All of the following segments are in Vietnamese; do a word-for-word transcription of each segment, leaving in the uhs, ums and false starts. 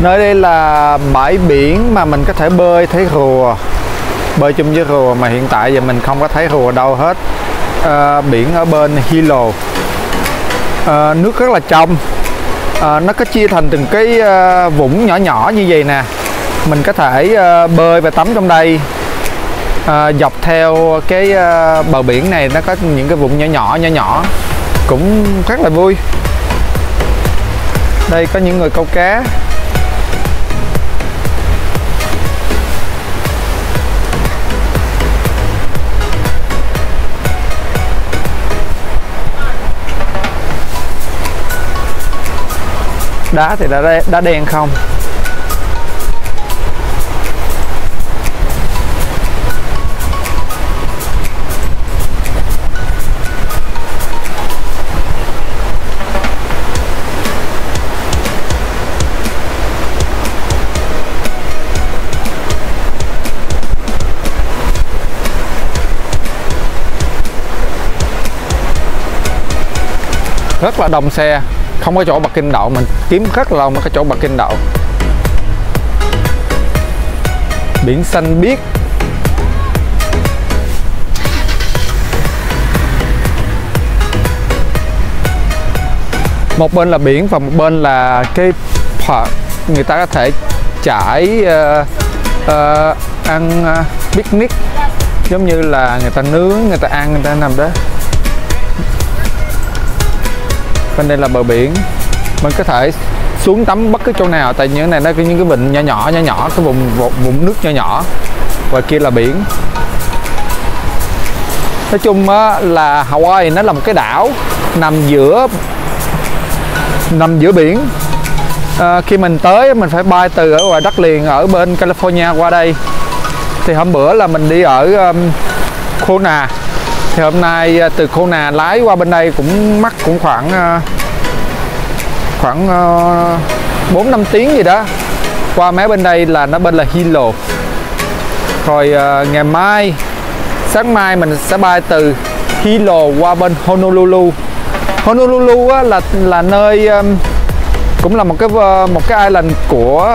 Nơi đây là bãi biển mà mình có thể bơi, thấy rùa, bơi chung với rùa, mà hiện tại giờ mình không có thấy rùa đâu hết. À, biển ở bên Hilo, à, nước rất là trong, à, nó có chia thành từng cái à, vũng nhỏ nhỏ như vậy nè. Mình có thể à, bơi và tắm trong đây. À, dọc theo cái à, bờ biển này nó có những cái vũng nhỏ nhỏ nhỏ nhỏ cũng rất là vui. Đây có những người câu cá. Đá thì đã đá đen không. Rất là đông xe, không có chỗ parking đậu, mình kiếm rất lâu mới có chỗ parking đậu. Biển xanh biếc. Một bên là biển và một bên là cái park, người ta có thể trải uh, uh, ăn uh, picnic, giống như là người ta nướng, người ta ăn, người ta nằm đó. Bên đây là bờ biển, mình có thể xuống tắm bất cứ chỗ nào, tại những này nó có những cái vịnh nhỏ nhỏ nhỏ nhỏ, cái vùng vùng nước nhỏ nhỏ, và kia là biển. Nói chung là Hawaii nó là một cái đảo nằm giữa nằm giữa biển. À, khi mình tới mình phải bay từ ở ngoài đất liền ở bên California qua đây. Thì hôm bữa là mình đi ở um, Kona. Thì hôm nay từ Kona lái qua bên đây cũng mắc cũng khoảng khoảng bốn năm tiếng gì đó. Qua mé bên đây là nó bên là Hilo. Rồi ngày mai, sáng mai mình sẽ bay từ Hilo qua bên Honolulu. Honolulu á, là là nơi cũng là một cái một cái island của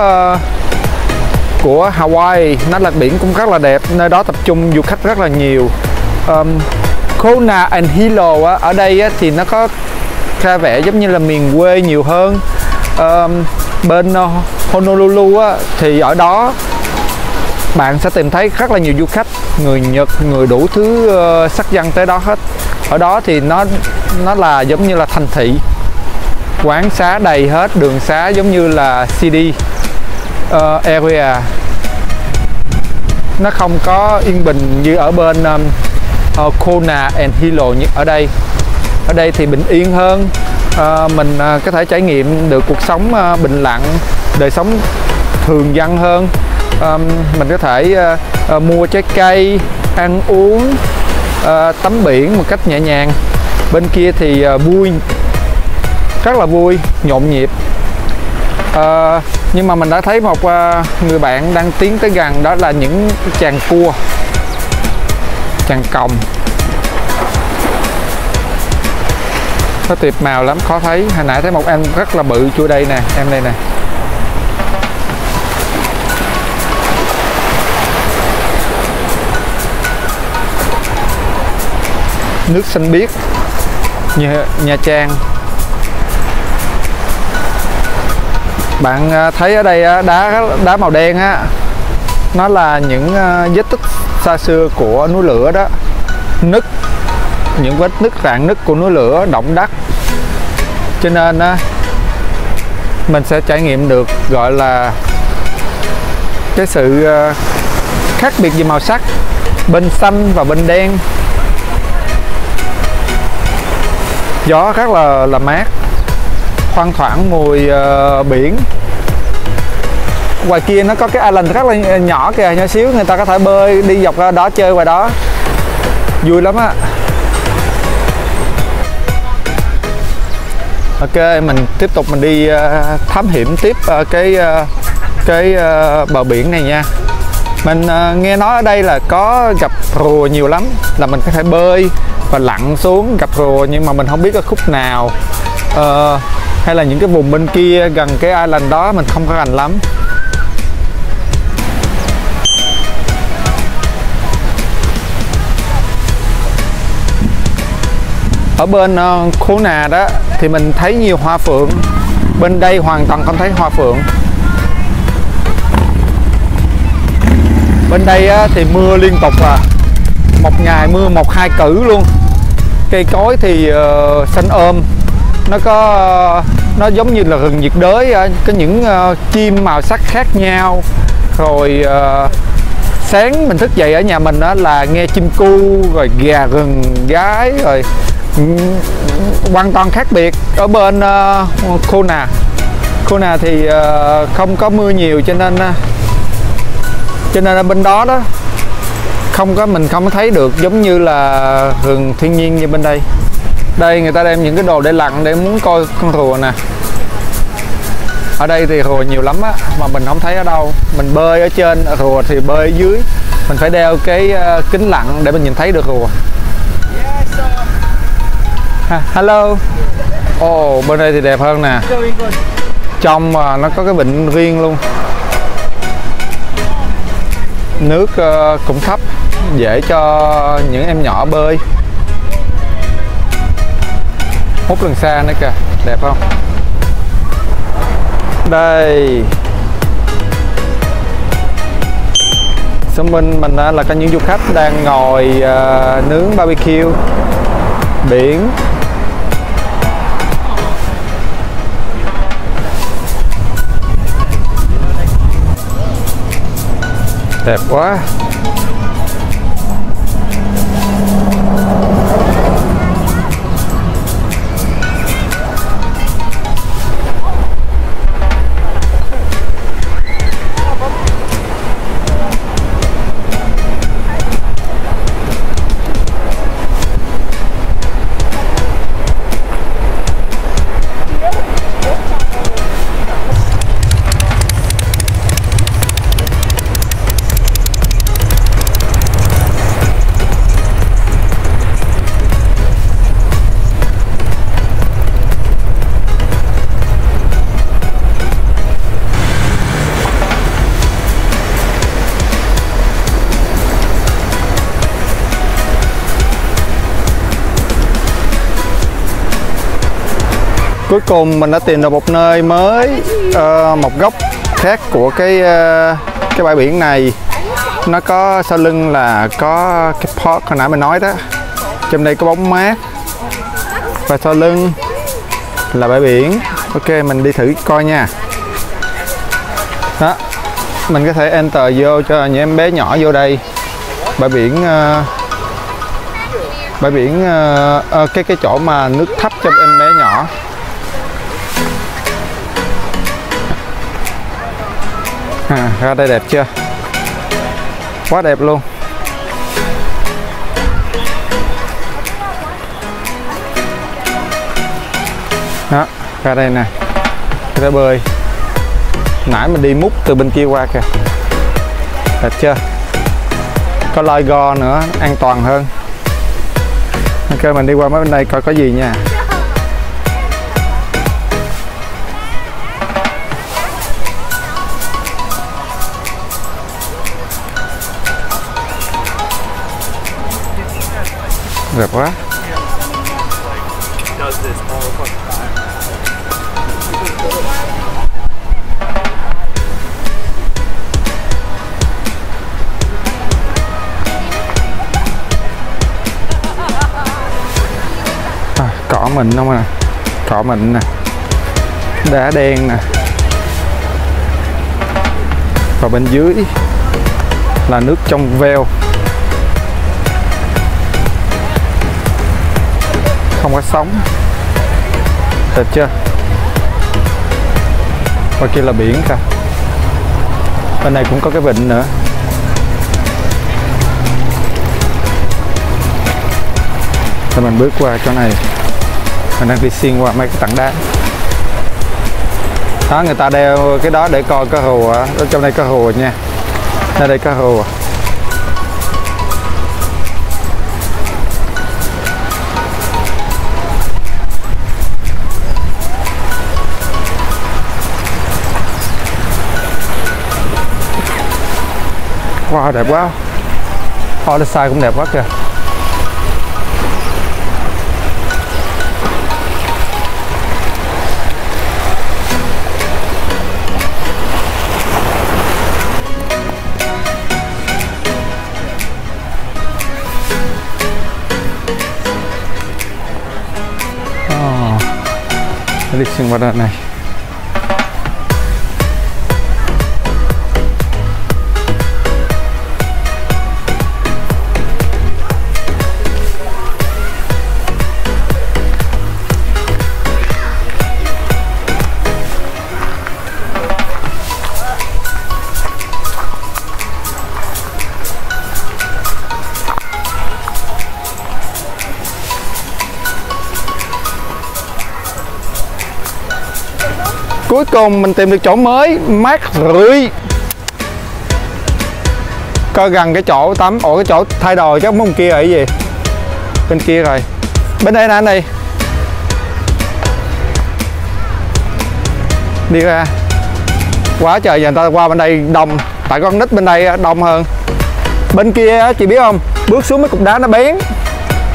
của Hawaii. Nó là biển cũng rất là đẹp, nơi đó tập trung du khách rất là nhiều. Um, Kona and Hilo á, ở đây á, thì nó có ra vẻ giống như là miền quê nhiều hơn. um, Bên uh, Honolulu á, thì ở đó bạn sẽ tìm thấy rất là nhiều du khách, người Nhật, người đủ thứ uh, sắc dân tới đó hết. Ở đó thì nó nó là giống như là thành thị, quán xá đầy hết, đường xá giống như là city uh, area. Nó không có yên bình như ở bên um, Uh, Kona and Hilo như ở đây. Ở đây thì bình yên hơn, uh, mình uh, có thể trải nghiệm được cuộc sống uh, bình lặng, đời sống thường dân hơn. Um, mình có thể uh, uh, mua trái cây, ăn uống, uh, tắm biển một cách nhẹ nhàng. Bên kia thì uh, vui, rất là vui, nhộn nhịp. Uh, nhưng mà mình đã thấy một uh, người bạn đang tiến tới gần, đó là những chàng cua, chằn còng. Nó tuyệt màu lắm, khó thấy. Hồi nãy thấy một em rất là bự chui đây nè, em đây nè. Nước xanh biếc như Nha Trang. Bạn thấy ở đây đá đá màu đen á, nó là những vết tích xa xưa của núi lửa đó, nứt, những vết nứt rạn nứt của núi lửa, động đất. Cho nên á, mình sẽ trải nghiệm được gọi là cái sự khác biệt về màu sắc, bên xanh và bên đen. Gió rất là là mát, thoang thoảng mùi uh, biển. Ngoài kia nó có cái island rất là nhỏ kìa, nhỏ xíu, người ta có thể bơi đi dọc ra đó, chơi ngoài đó vui lắm á. Ok, mình tiếp tục mình đi thám hiểm tiếp cái cái bờ biển này nha. Mình nghe nói ở đây là có gặp rùa nhiều lắm, là mình có thể bơi và lặn xuống gặp rùa, nhưng mà mình không biết ở khúc nào. uh, hay là những cái vùng bên kia gần cái island đó mình không có rành lắm. Ở bên uh, Khố Nà đó thì mình thấy nhiều hoa phượng, bên đây hoàn toàn không thấy hoa phượng. Bên đây á, thì mưa liên tục à, một ngày mưa một hai cử luôn. Cây cối thì uh, xanh ôm, nó có uh, nó giống như là rừng nhiệt đới, uh, có những uh, chim màu sắc khác nhau. Rồi uh, sáng mình thức dậy ở nhà mình uh, là nghe chim cu, rồi gà rừng gái, rồi hoàn toàn khác biệt. Ở bên uh, Khô Nà, Khô Nà thì uh, không có mưa nhiều, cho nên uh, cho nên ở bên đó đó không có, mình không thấy được giống như là rừng thiên nhiên như bên đây. Đây người ta đem những cái đồ để lặn, để muốn coi con rùa nè. Ở đây thì rùa nhiều lắm á, mà mình không thấy ở đâu. Mình bơi ở trên, rùa thì bơi ở dưới. Mình phải đeo cái kính lặn để mình nhìn thấy được rùa. Hello. Ồ, oh, bên đây thì đẹp hơn nè. Trong mà nó có cái vịnh riêng luôn. Nước cũng thấp, dễ cho những em nhỏ bơi. Hút lần xa nữa kìa, đẹp không? Đây. Xung quanh mình là có những du khách đang ngồi nướng barbecue biển. Đẹp quá. Cuối cùng mình đã tìm được một nơi mới, uh, một góc khác của cái uh, cái bãi biển này. Nó có sau lưng là có cái park hồi nãy mình nói đó. Trong đây có bóng mát và sau lưng là bãi biển. Ok, mình đi thử coi nha. Đó, mình có thể enter vô cho những em bé nhỏ vô đây. Bãi biển uh, bãi biển uh, uh, cái cái chỗ mà nước thấp cho em bé nhỏ. À, ra đây đẹp chưa? Quá đẹp luôn. Đó, ra đây nè, ra bơi. Nãy mình đi múc từ bên kia qua kìa. Đẹp chưa? Có loi go nữa, an toàn hơn. Ok, mình đi qua mấy bên đây coi có gì nha. Đẹp quá. À, cỏ mình không nè, cỏ mình nè, đá đen nè, và bên dưới là nước trong veo. Không có sóng. Đẹp chưa? Và kia là biển kìa. Bên này cũng có cái vịnh nữa. Rồi mình bước qua chỗ này. Mình đang đi xuyên qua mấy cái tảng đá. Đó, người ta đeo cái đó để coi cá rùa. Ở trong đây cá rùa nha. Ở đây cá rùa. Wow, đẹp quá. Hoa lê sai cũng đẹp quá kìa. Lịch sinh hoạt này cuối cùng mình tìm được chỗ mới mát rượi. Coi gần cái chỗ tắm, ủa cái chỗ thay đồ chắc bên kia rồi cái gì? Bên kia rồi. Bên đây nè anh này. Đi ra. Quá trời giờ người ta qua bên đây đông, tại con nít bên đây đông hơn. Bên kia á chị biết không? Bước xuống mấy cục đá nó bén.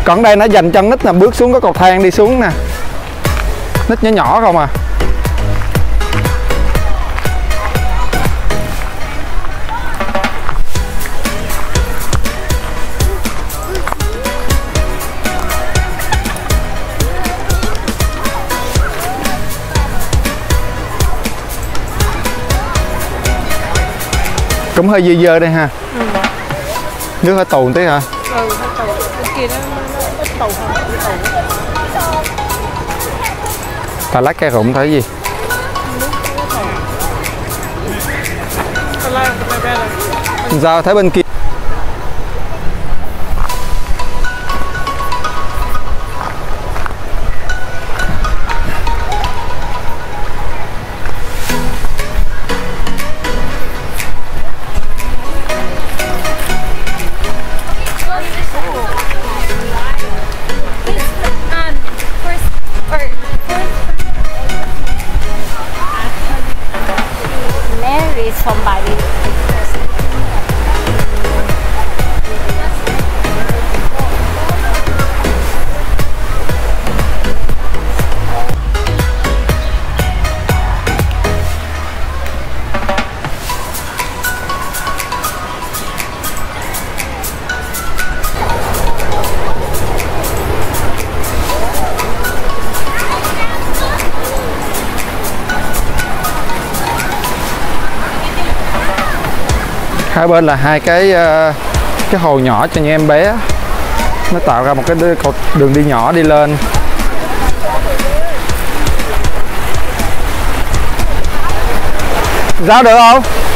Còn đây nó dành chân nít nè, bước xuống cái cầu thang đi xuống nè. Nít nhỏ nhỏ không à. Cũng hơi dơ dơ đây ha. Ừ. Nước hơi tù tí hả? Ừ, hơi tù. Bên kia nó ít tù hơn, nó tù. Ta lát cây rụng thấy gì? Sao thấy bên kia? Hai bên là hai cái cái hồ nhỏ cho những em bé, nó tạo ra một cái đường đi nhỏ đi lên. Ra được không?